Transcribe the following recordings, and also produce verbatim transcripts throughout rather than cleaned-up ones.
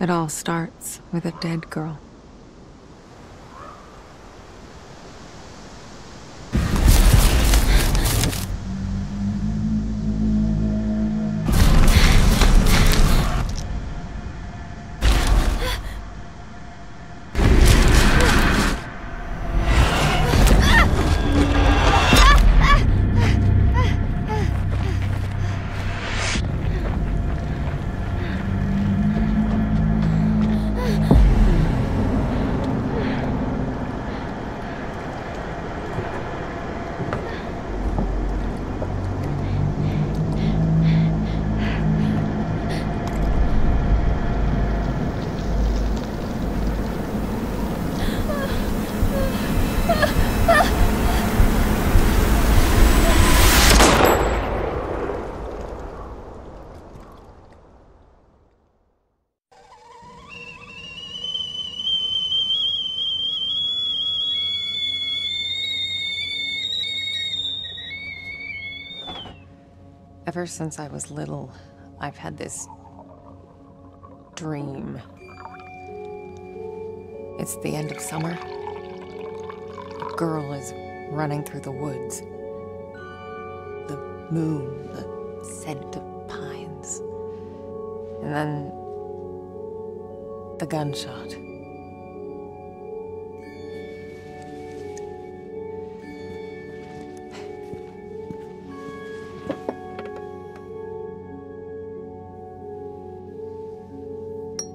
It all starts with a dead girl. Ever since I was little, I've had this dream. It's the end of summer. A girl is running through the woods. The moon, the scent of pines. And then the gunshot.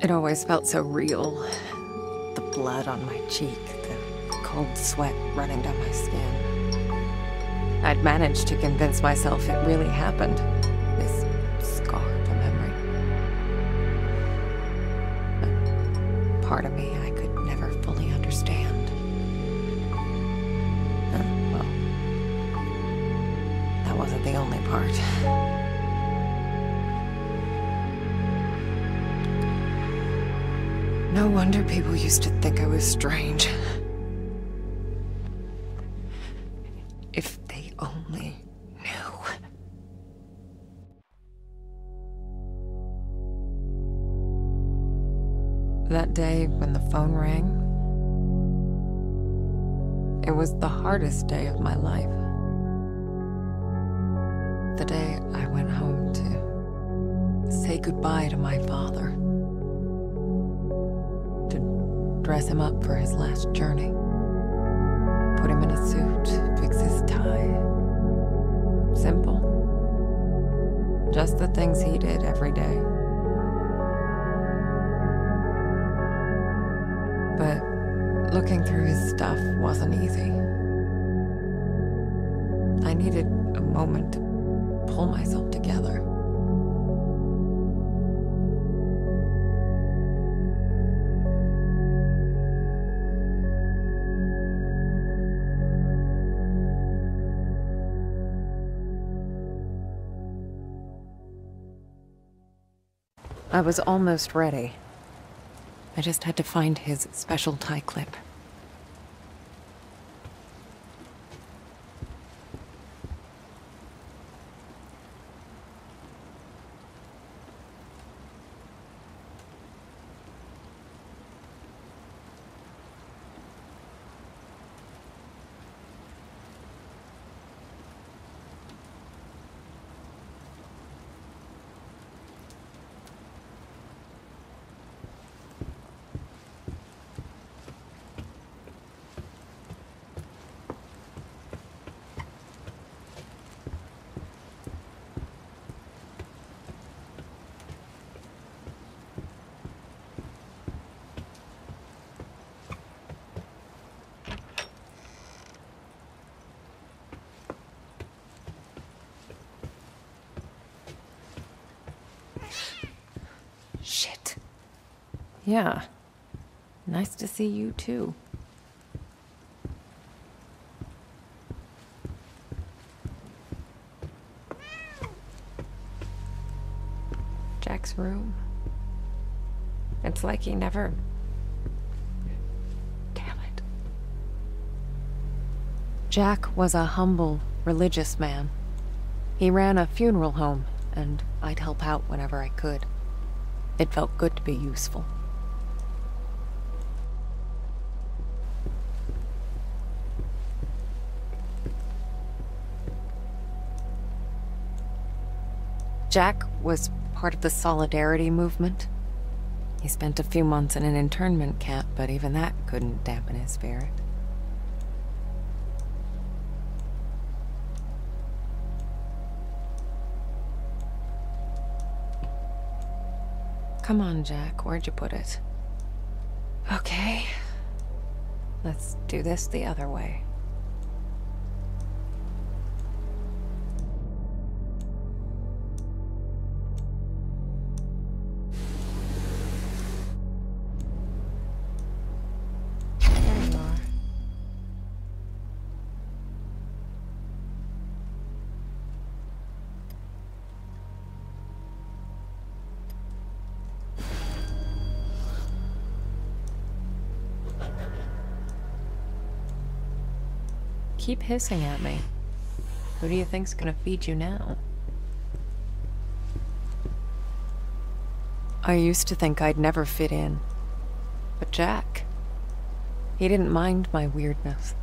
It always felt so real. The blood on my cheek, the cold sweat running down my skin. I'd managed to convince myself it really happened, this scar to memory. But part of me I could never fully understand. And, well, that wasn't the only part. No wonder people used to think I was strange. If they only knew. That day when the phone rang, it was the hardest day of my life. The day I went home to say goodbye to my father. Dress him up for his last journey. Put him in a suit, fix his tie. Simple. Just the things he did every day. But looking through his stuff wasn't easy. I needed a moment to pull myself together. I was almost ready. I just had to find his special tie clip. Shit. Yeah. Nice to see you too. Jack's room. It's like he never... Damn it. Jack was a humble, religious man. He ran a funeral home, and I'd help out whenever I could. It felt good to be useful. Jack was part of the Solidarity Movement. He spent a few months in an internment camp, but even that couldn't dampen his spirit. Come on, Jack, where'd you put it? Okay. Let's do this the other way. Keep hissing at me. Who do you think's gonna feed you now? I used to think I'd never fit in. But Jack, he didn't mind my weirdness.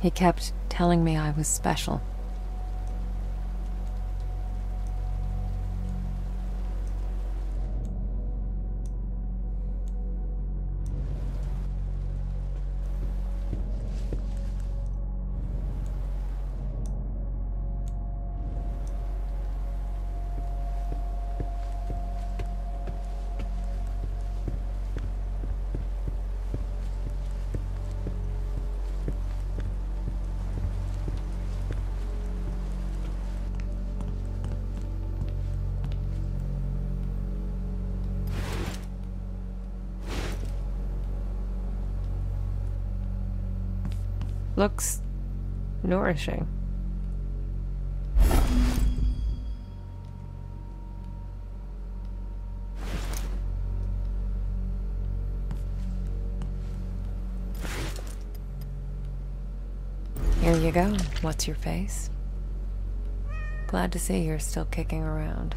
He kept telling me I was special. Looks nourishing. Here you go. What's your face? Glad to see you're still kicking around.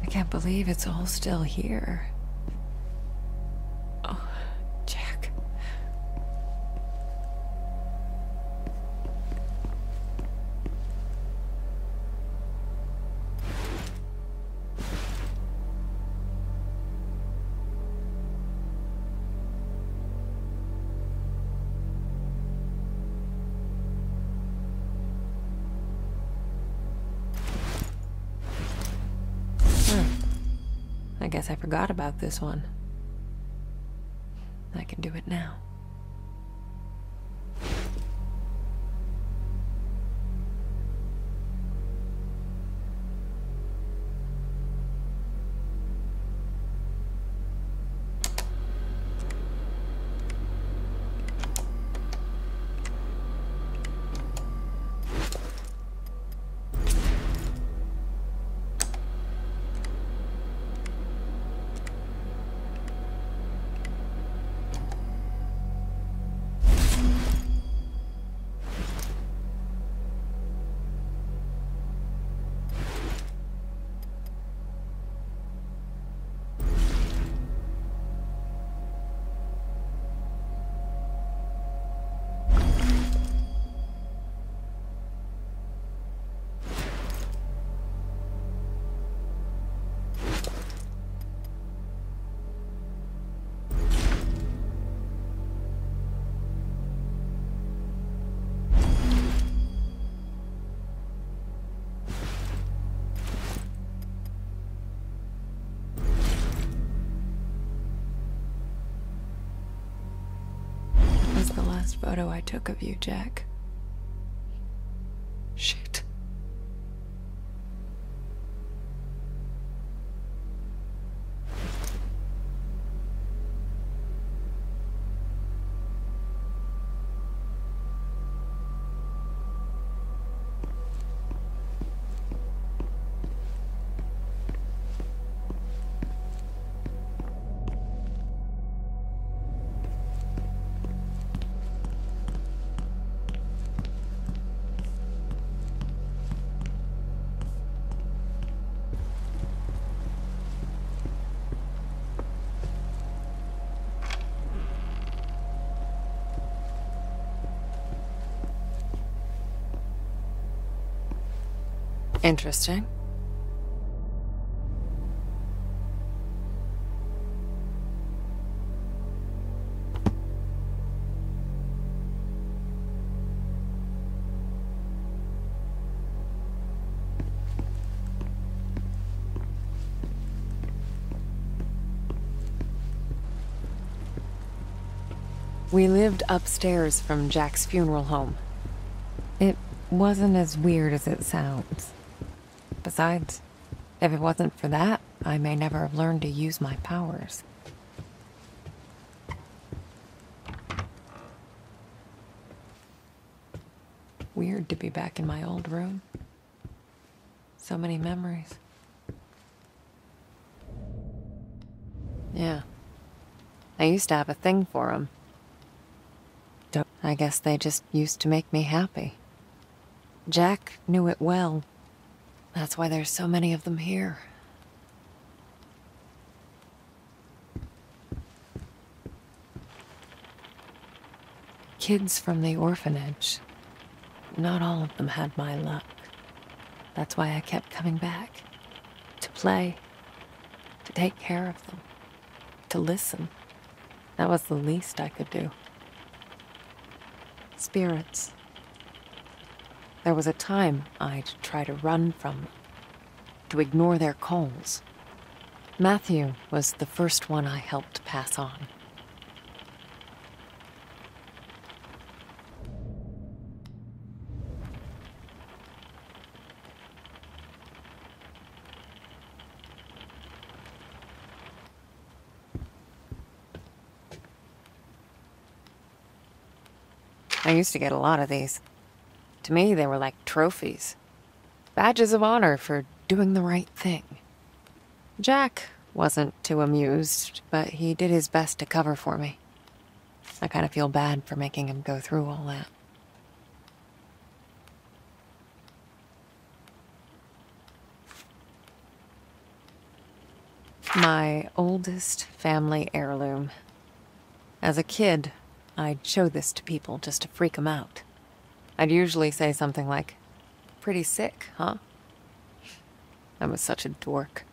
I can't believe it's all still here. Oh, Jack. I guess I forgot about this one. I can do it now. The last photo I took of you, Jack. Shit. Interesting. We lived upstairs from Jack's funeral home. It wasn't as weird as it sounds. Besides, if it wasn't for that, I may never have learned to use my powers. Weird to be back in my old room. So many memories. Yeah. I used to have a thing for them. I guess they just used to make me happy. Jack knew it well. That's why there's so many of them here. Kids from the orphanage. Not all of them had my luck. That's why I kept coming back. To play. To take care of them. To listen. That was the least I could do. Spirits. There was a time I'd try to run from them, to ignore their calls. Matthew was the first one I helped pass on. I used to get a lot of these. To me, they were like trophies. Badges of honor for doing the right thing. Jack wasn't too amused, but he did his best to cover for me. I kind of feel bad for making him go through all that. My oldest family heirloom. As a kid, I'd show this to people just to freak them out. I'd usually say something like, "Pretty sick, huh?" I was such a dork.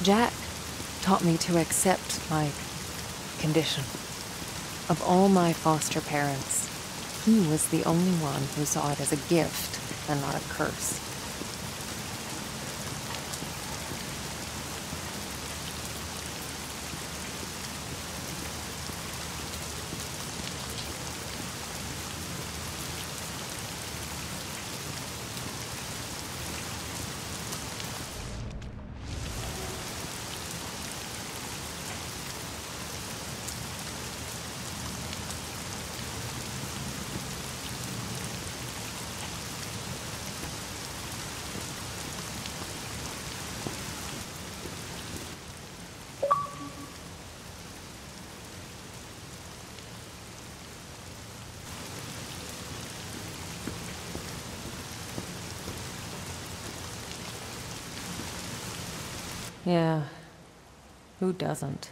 Jack taught me to accept my condition. Of all my foster parents, he was the only one who saw it as a gift and not a curse. Yeah. Who doesn't?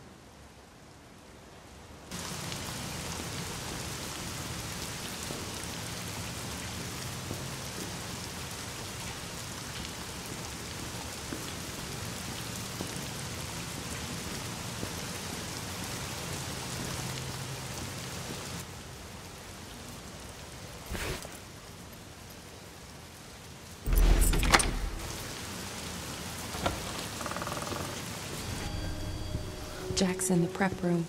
Jack's in the prep room.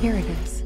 Here it is.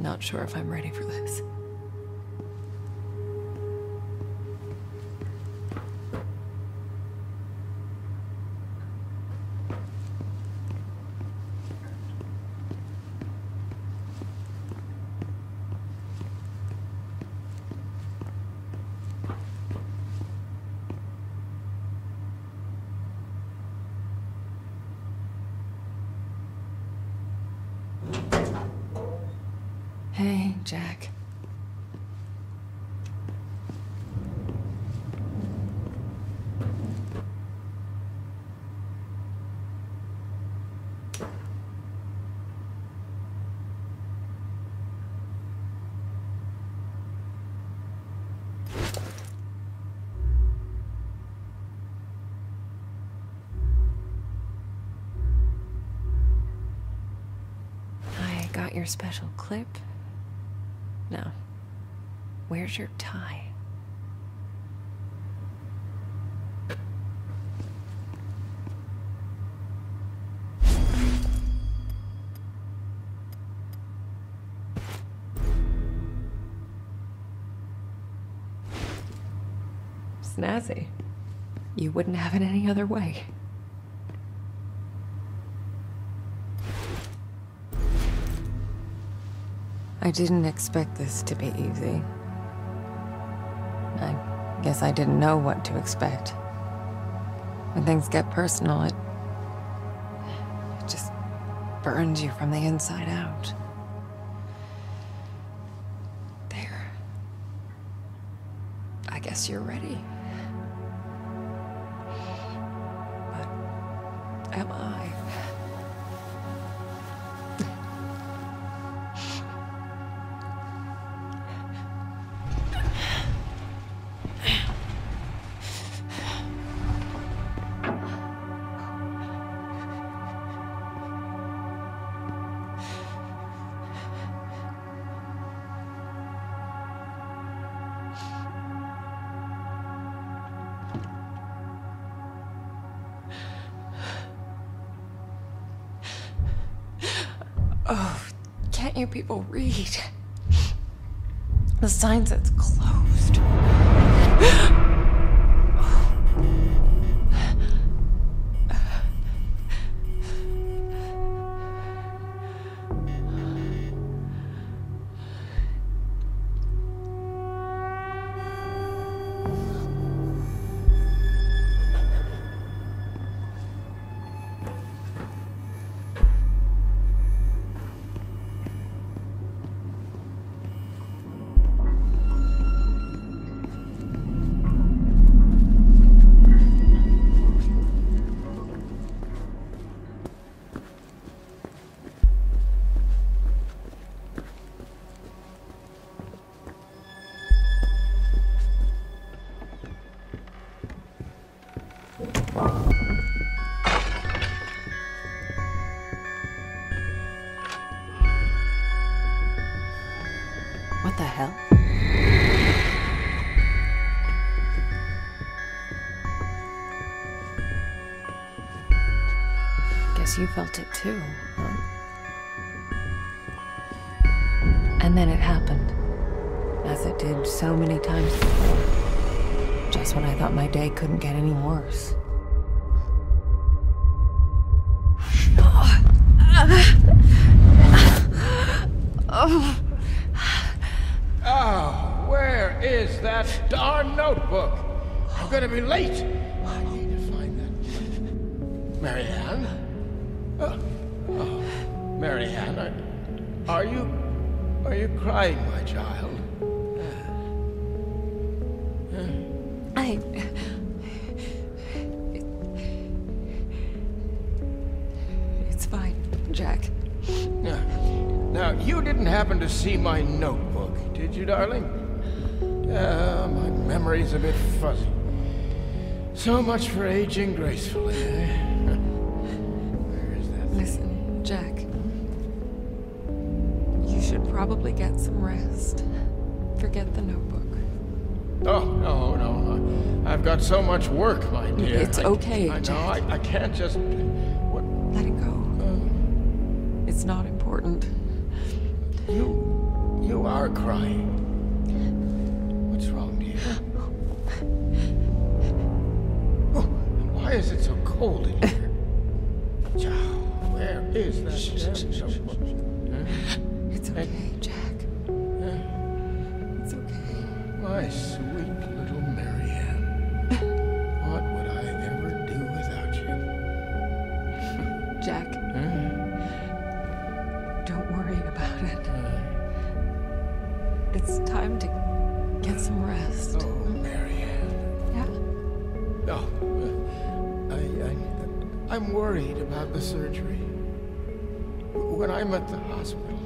Not sure if I'm ready for this. Hey, Jack. I got your special clip. Now, where's your tie? Snazzy. You wouldn't have it any other way. I didn't expect this to be easy. I guess I didn't know what to expect. When things get personal, it, it just burns you from the inside out. There. I guess you're ready. But am I? Oh, can't you people read? The sign says closed. What the hell? Guess you felt it too, huh? And then it happened, as it did so many times before. Just when I thought my day couldn't get any worse. Oh. Oh, where is that darn notebook? I'm gonna be late. I need to find that. Marianne? Oh, oh. Marianne, are, are you... Are you crying, my child? I... It's fine, Jack. Now, now, you didn't happen to see my notebook, did you, darling? Uh, my memory's a bit fuzzy. So much for aging gracefully, eh? Where is that? Listen, Jack. You should probably get some rest. Forget the notebook. Oh, no, no. I've got so much work, my dear. It's I, okay, I, Jack. I know, I, I can't just... What? Let it go. Um, it's not important. You... You are crying. What's wrong, dear? Oh, and why is it so cold in here? Child, where is that? Shh, shh, shh, shh, shh. It's okay, and, Jack. Uh, it's okay. My sweet little Marianne. What would I ever do without you? Jack. Huh? Don't worry about it. Uh, It's time to get some rest. Oh, Marianne. Yeah? No, oh, I, I, I'm worried about the surgery. When I'm at the hospital,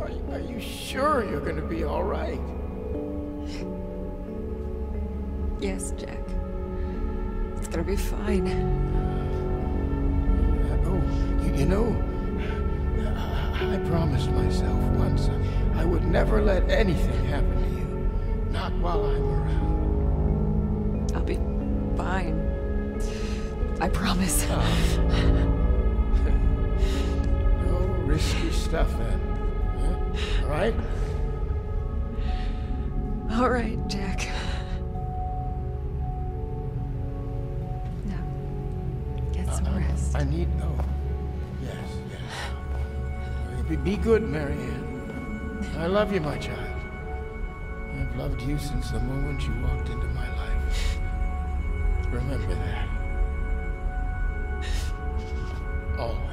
are, are you sure you're going to be all right? Yes, Jack. It's going to be fine. Uh, oh, you, you know, I, I promised myself once. I, I would never let anything happen to you. Not while I'm around. I'll be fine. I promise. Oh. No risky stuff, then. Huh? All right? All right, Jack. Now, get some uh, rest. I, I need... Oh. Yes, yes. Be, be good, Marianne. I love you, my child. I've loved you since the moment you walked into my life. Remember that. Always.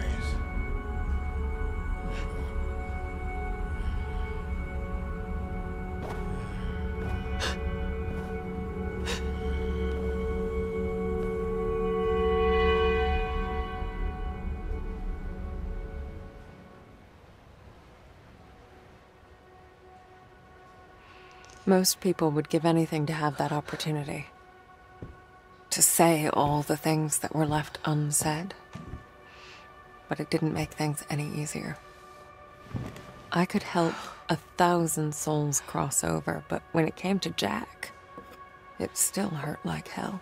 Most people would give anything to have that opportunity. To say all the things that were left unsaid. But it didn't make things any easier. I could help a thousand souls cross over, but when it came to Jack, it still hurt like hell.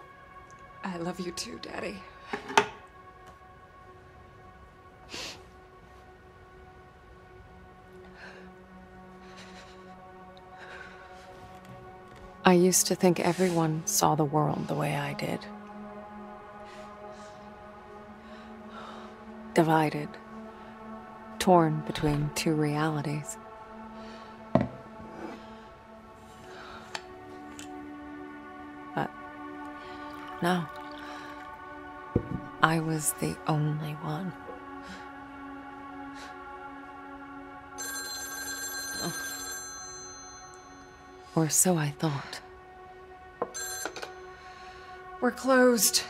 I love you too, Daddy. I used to think everyone saw the world the way I did. Divided, torn between two realities. But no, I was the only one. Or so I thought. We're closed.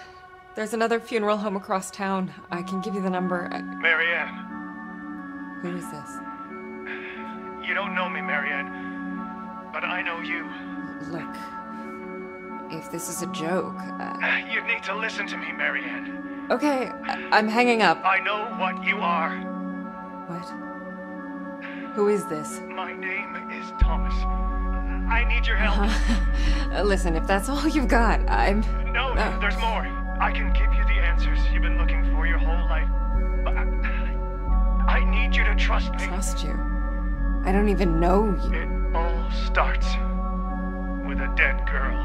There's another funeral home across town. I can give you the number. I... Marianne. Who is this? You don't know me, Marianne, but I know you. Look, if this is a joke... I... You'd need to listen to me, Marianne. Okay, I I'm hanging up. I know what you are. What? Who is this? My name is Thomas. I need your help. Uh-huh. Listen, if that's all you've got, I'm... No, uh... there's more. I can give you the answers you've been looking for your whole life. But I, I need you to trust me. Trust you? I don't even know you. It all starts with a dead girl.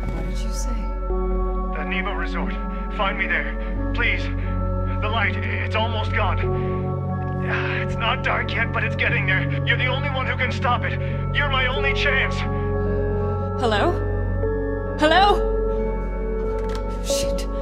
What did you say? The Neva Resort. Find me there. Please. The light, it's almost gone. It's not dark yet, but it's getting there. You're the only one who can stop it. You're my only chance. Hello? Hello? Shit.